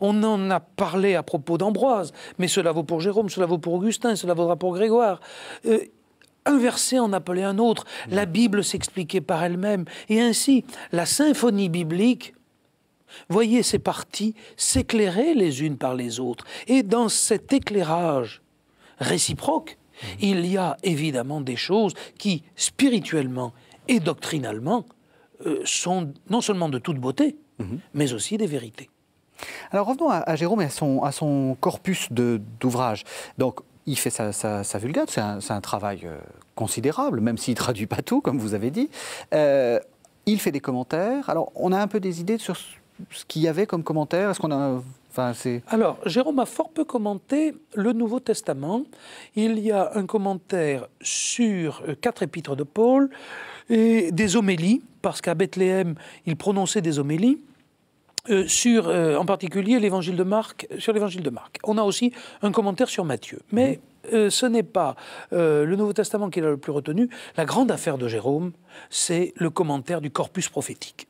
On en a parlé à propos d'Ambroise, mais cela vaut pour Jérôme, cela vaut pour Augustin, cela vaudra pour Grégoire. Un verset en appelait un autre, la Bible s'expliquait par elle-même, et ainsi, la symphonie biblique, voyez ces parties, s'éclairer les unes par les autres. Et dans cet éclairage réciproque, il y a évidemment des choses qui, spirituellement, et doctrinalement, sont non seulement de toute beauté, mmh. mais aussi des vérités. Alors revenons à Jérôme et à son corpus d'ouvrages. Donc il fait sa Vulgate, c'est un travail considérable, même s'il ne traduit pas tout, comme vous avez dit. Il fait des commentaires. Alors on a un peu des idées sur ce qu'il y avait comme commentaires. Est-ce qu'on a... Alors, Jérôme a fort peu commenté le Nouveau Testament. Il y a un commentaire sur 4 épîtres de Paul et des homélies, parce qu'à Bethléem, il prononçait des homélies. en particulier l'évangile de Marc, sur l'évangile de Marc. On a aussi un commentaire sur Matthieu. Mais ce n'est pas le Nouveau Testament qu'il a le plus retenu. La grande affaire de Jérôme, c'est le commentaire du corpus prophétique.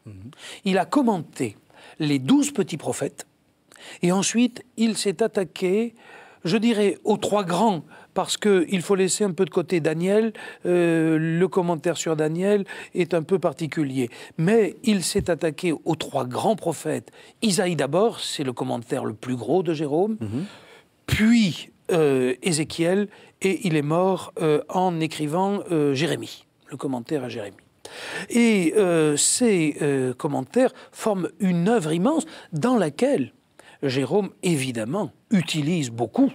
Il a commenté les 12 petits prophètes et ensuite il s'est attaqué, je dirais, aux trois grands, parce qu'il faut laisser un peu de côté Daniel, le commentaire sur Daniel est un peu particulier. Mais il s'est attaqué aux trois grands prophètes. Isaïe d'abord, c'est le commentaire le plus gros de Jérôme, puis Ézéchiel, et il est mort en écrivant Jérémie, le commentaire à Jérémie. Et ces commentaires forment une œuvre immense dans laquelle Jérôme, évidemment, utilise beaucoup,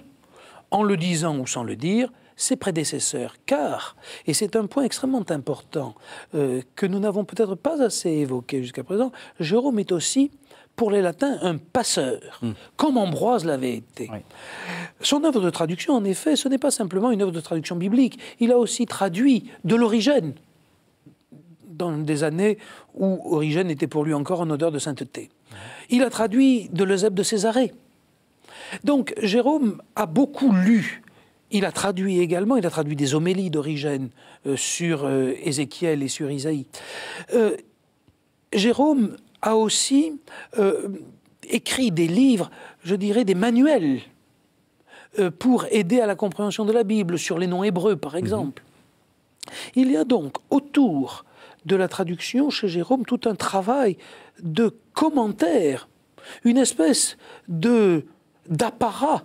en le disant ou sans le dire, ses prédécesseurs. Car, et c'est un point extrêmement important que nous n'avons peut-être pas assez évoqué jusqu'à présent, Jérôme est aussi, pour les latins, un passeur, comme Ambroise l'avait été. Son œuvre de traduction, en effet, ce n'est pas simplement une œuvre de traduction biblique. Il a aussi traduit de l'Origène, dans des années où Origène était pour lui encore en odeur de sainteté. Il a traduit de l'Eusèbe de Césarée. Donc Jérôme a beaucoup lu. Il a traduit également, il a traduit des homélies d'Origène sur Ézéchiel et sur Isaïe. Jérôme a aussi écrit des livres, je dirais des manuels, pour aider à la compréhension de la Bible, sur les noms hébreux par exemple. Il y a donc autour de la traduction chez Jérôme tout un travail de commentaires, une espèce de... d'apparat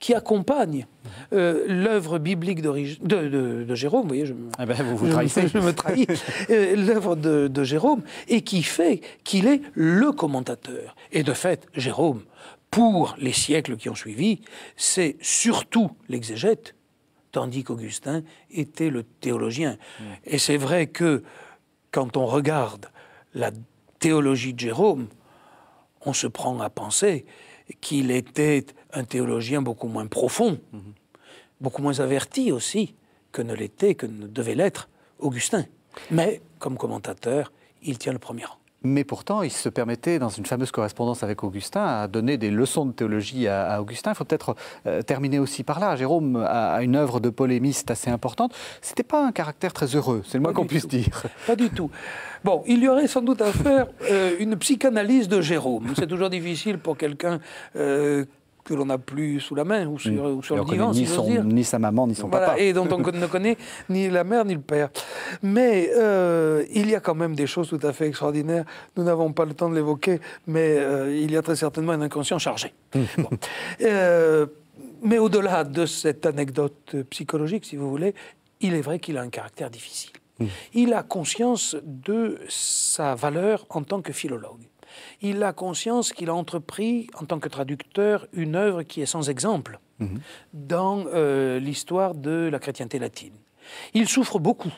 qui accompagne l'œuvre biblique de Jérôme, vous voyez, je me trahis, l'œuvre de Jérôme, et qui fait qu'il est le commentateur. Et de fait, Jérôme, pour les siècles qui ont suivi, c'est surtout l'exégète, tandis qu'Augustin était le théologien. Et c'est vrai que, quand on regarde la théologie de Jérôme, on se prend à penser qu'il était un théologien beaucoup moins profond, beaucoup moins averti aussi que ne l'était, que ne devait l'être Augustin. Mais, comme commentateur, il tient le premier rang. Mais pourtant, il se permettait, dans une fameuse correspondance avec Augustin, à donner des leçons de théologie à Augustin. Il faut peut-être terminer aussi par là. Jérôme a une œuvre de polémiste assez importante. C'était pas un caractère très heureux, c'est le moins qu'on puisse dire. Pas du tout. Bon, il y aurait sans doute à faire une psychanalyse de Jérôme. C'est toujours difficile pour quelqu'un que l'on n'a plus sous la main ou sur le divan, si j'ose dire. Ni sa maman, ni son papa. Et dont on ne connaît ni la mère, ni le père. Mais il y a quand même des choses tout à fait extraordinaires. Nous n'avons pas le temps de l'évoquer, mais il y a très certainement un inconscient chargé. Mais au-delà de cette anecdote psychologique, si vous voulez, il est vrai qu'il a un caractère difficile. Il a conscience de sa valeur en tant que philologue. Il a conscience qu'il a entrepris, en tant que traducteur, une œuvre qui est sans exemple dans l'histoire de la chrétienté latine. Il souffre beaucoup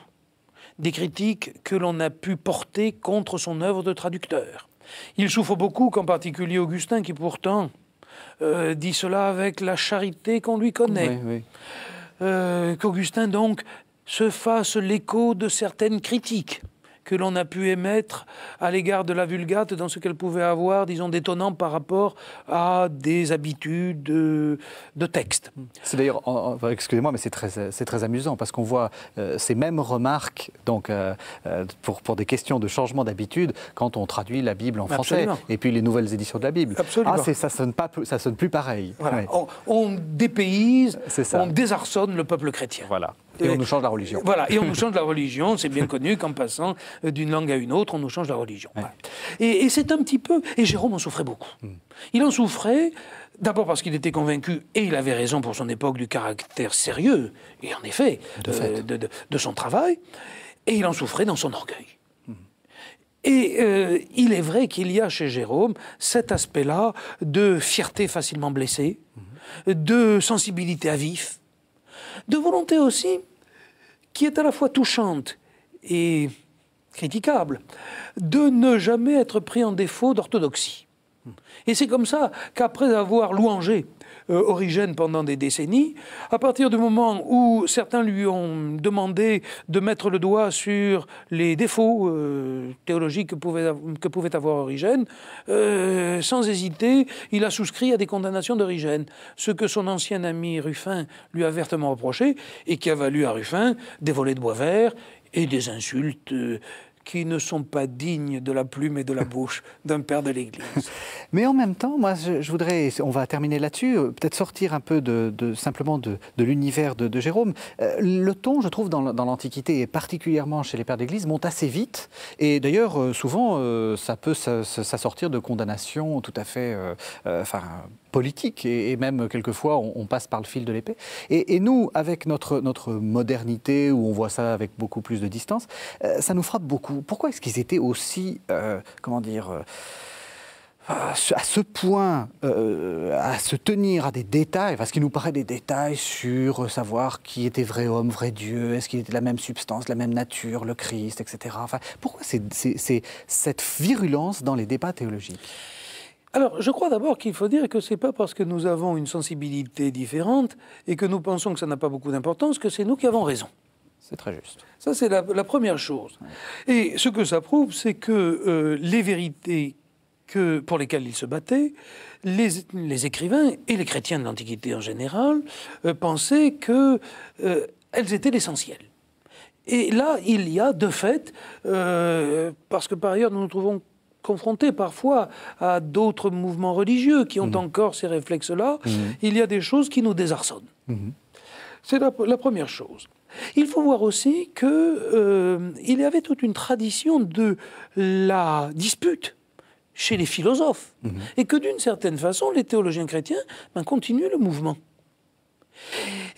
des critiques que l'on a pu porter contre son œuvre de traducteur. Il souffre beaucoup qu'en particulier Augustin, qui pourtant dit cela avec la charité qu'on lui connaît. Qu'Augustin, donc, se fasse l'écho de certaines critiques que l'on a pu émettre à l'égard de la Vulgate dans ce qu'elle pouvait avoir, disons, d'étonnant par rapport à des habitudes de texte. C'est d'ailleurs, excusez-moi, mais c'est très amusant, parce qu'on voit ces mêmes remarques donc, pour des questions de changement d'habitude quand on traduit la Bible en français, et puis les nouvelles éditions de la Bible. Ah, ça sonne plus pareil. Voilà. Ouais. On dépayse, on désarçonne le peuple chrétien. Voilà. Et on nous change la religion. Voilà, et on nous change la religion, c'est bien connu qu'en passant d'une langue à une autre, on nous change la religion. Voilà. Et c'est un petit peu... Et Jérôme en souffrait beaucoup. Il en souffrait, d'abord parce qu'il était convaincu, et il avait raison pour son époque, du caractère sérieux, et en effet, de son travail, et il en souffrait dans son orgueil. Et il est vrai qu'il y a chez Jérôme cet aspect-là de fierté facilement blessée, de sensibilité à vif, de volonté aussi, qui est à la fois touchante et critiquable, de ne jamais être pris en défaut d'orthodoxie. Et c'est comme ça qu'après avoir louangé Origène pendant des décennies, à partir du moment où certains lui ont demandé de mettre le doigt sur les défauts théologiques que pouvait avoir Origène, sans hésiter, il a souscrit à des condamnations d'Origène, ce que son ancien ami Rufin lui a vertement reproché et qui a valu à Rufin des volées de bois vert et des insultes qui ne sont pas dignes de la plume et de la bouche d'un père de l'Église. Mais en même temps, moi, je voudrais, on va terminer là-dessus, peut-être sortir un peu simplement de l'univers de Jérôme. Le ton, je trouve, dans l'Antiquité, et particulièrement chez les pères d'Église, monte assez vite. Et d'ailleurs, souvent, ça peut s'assortir de condamnations tout à fait... politique, et même quelquefois on passe par le fil de l'épée. Et nous, avec notre modernité, où on voit ça avec beaucoup plus de distance, ça nous frappe beaucoup. Pourquoi est-ce qu'ils étaient aussi, comment dire, à ce point, à se tenir à des détails, parce qu'il nous paraît des détails sur savoir qui était vrai homme, vrai Dieu, est-ce qu'il était de la même substance, de la même nature, le Christ, etc. Enfin, pourquoi c'est cette virulence dans les débats théologiques ? Alors, je crois d'abord qu'il faut dire que ce n'est pas parce que nous avons une sensibilité différente et que nous pensons que ça n'a pas beaucoup d'importance que c'est nous qui avons raison. C'est très juste. Ça, c'est la première chose. Ouais. Et ce que ça prouve, c'est que les vérités pour lesquelles ils se battaient, les écrivains et les chrétiens de l'Antiquité en général pensaient qu'elles étaient l'essentiel. Et là, il y a de fait, parce que par ailleurs, nous nous trouvons confrontés parfois à d'autres mouvements religieux qui ont encore ces réflexes-là, il y a des choses qui nous désarçonnent. C'est la première chose. Il faut voir aussi qu'il y avait toute une tradition de la dispute chez les philosophes, et que d'une certaine façon, les théologiens chrétiens continuent le mouvement.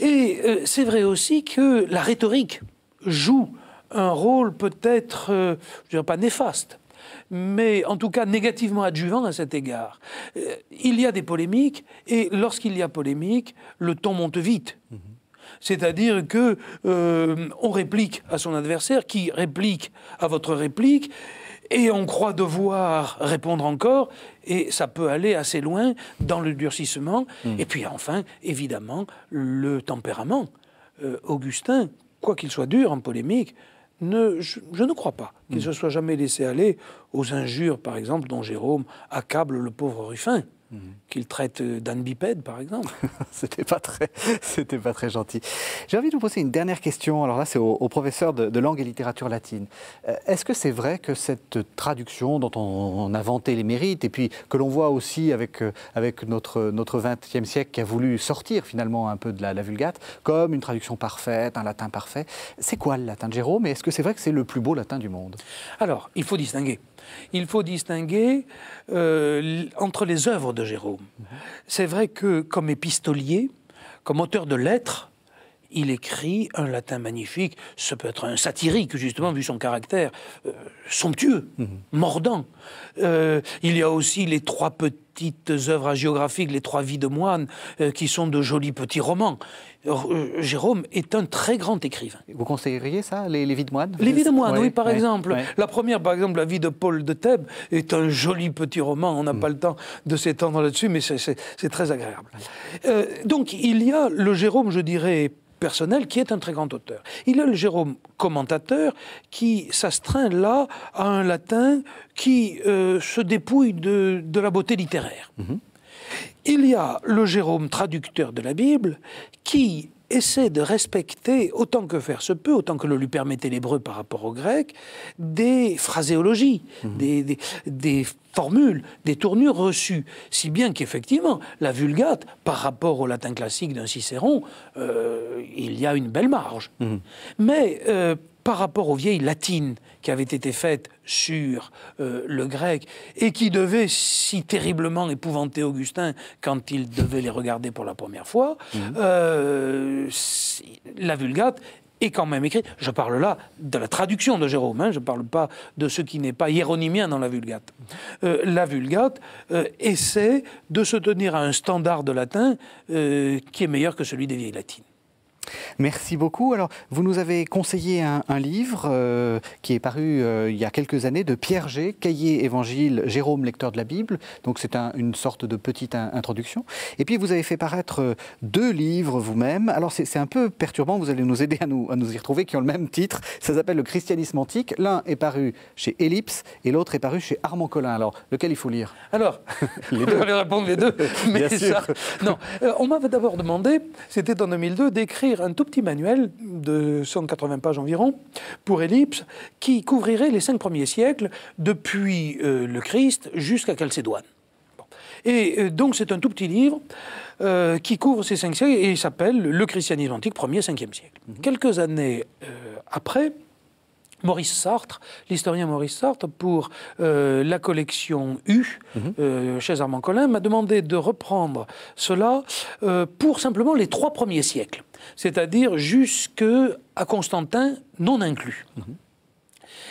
Et c'est vrai aussi que la rhétorique joue un rôle peut-être, je ne dirais pas néfaste, mais en tout cas négativement adjuvant à cet égard. Il y a des polémiques, et lorsqu'il y a polémique, le ton monte vite. C'est-à-dire que on réplique à son adversaire, qui réplique à votre réplique, et on croit devoir répondre encore, et ça peut aller assez loin dans le durcissement. Et puis enfin, évidemment, le tempérament. Augustin, quoi qu'il soit dur en polémique, je ne crois pas qu'il se soit jamais laissé aller aux injures, par exemple, dont Jérôme accable le pauvre Rufin, qu'il traite d'âne bipède, par exemple. C'était pas très gentil. J'ai envie de vous poser une dernière question. Alors là, c'est au professeur de langue et littérature latine. Est-ce que c'est vrai que cette traduction dont on a vanté les mérites, et puis que l'on voit aussi avec notre XXe siècle qui a voulu sortir finalement un peu de la Vulgate, comme une traduction parfaite, un latin parfait, c'est quoi le latin de Jérôme? Et est-ce que c'est vrai que c'est le plus beau latin du monde? Alors, il faut distinguer. Il faut distinguer entre les œuvres de Jérôme. C'est vrai que, comme épistolier, comme auteur de lettres, il écrit un latin magnifique. Ça peut être un satirique, justement, vu son caractère somptueux, mordant. Il y a aussi les trois petites œuvres hagiographiques, les trois vies de moines, qui sont de jolis petits romans. Jérôme est un très grand écrivain. Vous conseilleriez ça, les vies de moines? Les vies de moines, oui, par exemple. La première, par exemple, la vie de Paul de Thèbes, est un joli petit roman. On n'a pas le temps de s'étendre là-dessus, mais c'est très agréable. Donc, il y a le Jérôme, je dirais, personnel, qui est un très grand auteur. Il y a le Jérôme commentateur qui s'astreint là à un latin qui se dépouille de la beauté littéraire. Il y a le Jérôme traducteur de la Bible qui essaie de respecter, autant que faire se peut, autant que le lui permettait l'hébreu par rapport au grec, des phraséologies, des formules, des tournures reçues. Si bien qu'effectivement, la Vulgate, par rapport au latin classique d'un Cicéron, il y a une belle marge. Mais par rapport aux vieilles latines qui avaient été faites sur le grec et qui devaient si terriblement épouvanter Augustin quand il devait les regarder pour la première fois, la Vulgate est quand même écrite. Je parle là de la traduction de Jérôme, je ne parle pas de ce qui n'est pas hieronymien dans la Vulgate. La Vulgate essaie de se tenir à un standard de latin qui est meilleur que celui des vieilles latines. Merci beaucoup. Alors, vous nous avez conseillé un livre qui est paru il y a quelques années de Pierre G, Cahier Évangile, Jérôme, lecteur de la Bible. Donc, c'est une sorte de petite introduction. Et puis, vous avez fait paraître deux livres vous-même. Alors, c'est un peu perturbant. Vous allez nous aider à nous y retrouver, qui ont le même titre. Ça s'appelle Le Christianisme antique. L'un est paru chez Ellipse et l'autre est paru chez Armand Collin. Alors, lequel il faut lire? Alors, les deux. Je vais répondre les deux. Mais ça, non. On m'avait d'abord demandé, c'était en 2002, d'écrire un tout petit manuel de 180 pages environ pour Ellipse qui couvrirait les 5 premiers siècles depuis le Christ jusqu'à Chalcédoine. Bon. Et donc c'est un tout petit livre qui couvre ces 5 siècles et il s'appelle Le Christianisme antique 1er-5e siècle. Mm-hmm. Quelques années après, Maurice Sartre, l'historien Maurice Sartre, pour la collection U, chez Armand Collin, m'a demandé de reprendre cela pour simplement les 3 premiers siècles, c'est-à-dire jusqu'à Constantin non inclus.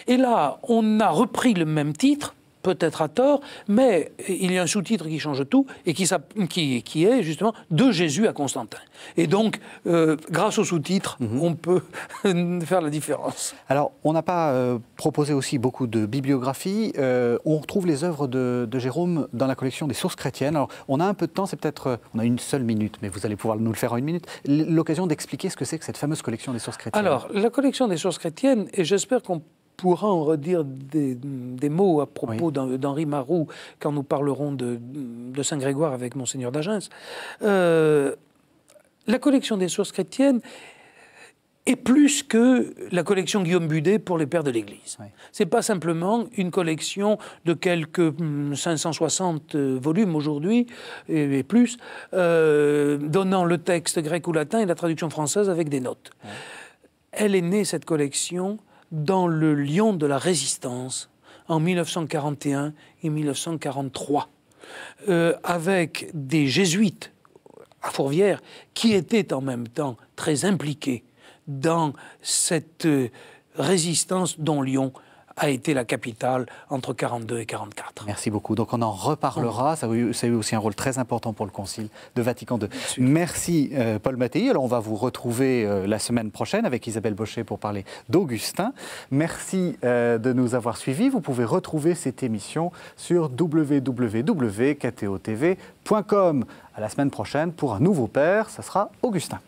Et là, on a repris le même titre, peut-être à tort, mais il y a un sous-titre qui change tout et qui est justement « De Jésus à Constantin ». Et donc, grâce au sous-titre, on peut faire la différence. Alors, on n'a pas proposé aussi beaucoup de bibliographies. On retrouve les œuvres de Jérôme dans la collection des Sources chrétiennes. Alors, on a un peu de temps, c'est peut-être... On a une seule minute, mais vous allez pouvoir nous le faire en 1 minute. L'occasion d'expliquer ce que c'est que cette fameuse collection des Sources chrétiennes. Alors, la collection des Sources chrétiennes, et j'espère qu'on pourra en redire des mots à propos d'Henri Maroux quand nous parlerons de Saint-Grégoire avec Monseigneur d'Agens. La collection des Sources chrétiennes est plus que la collection Guillaume Budet pour les pères de l'Église. Oui. Ce n'est pas simplement une collection de quelques 560 volumes aujourd'hui, et plus, donnant le texte grec ou latin et la traduction française avec des notes. Oui. Elle est née, cette collection, dans le Lion de la Résistance, en 1941 et 1943, avec des jésuites à Fourvière qui étaient en même temps très impliqués dans cette résistance dont Lyon a été la capitale entre 42 et 44. Merci beaucoup. Donc on en reparlera. Oui. Ça a eu aussi un rôle très important pour le Concile de Vatican II. Merci Paul Mattei. Alors on va vous retrouver la semaine prochaine avec Isabelle Bochet pour parler d'Augustin. Merci de nous avoir suivis. Vous pouvez retrouver cette émission sur www.ktotv.com. À la semaine prochaine pour un nouveau père, ça sera Augustin.